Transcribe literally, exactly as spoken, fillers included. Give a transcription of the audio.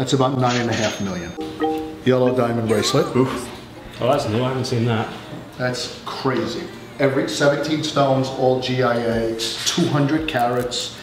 That's about nine and a half million. Yellow diamond bracelet. Oof. Oh, that's new, I haven't seen that. That's crazy. Every seventeen stones, all G I A, two hundred carats.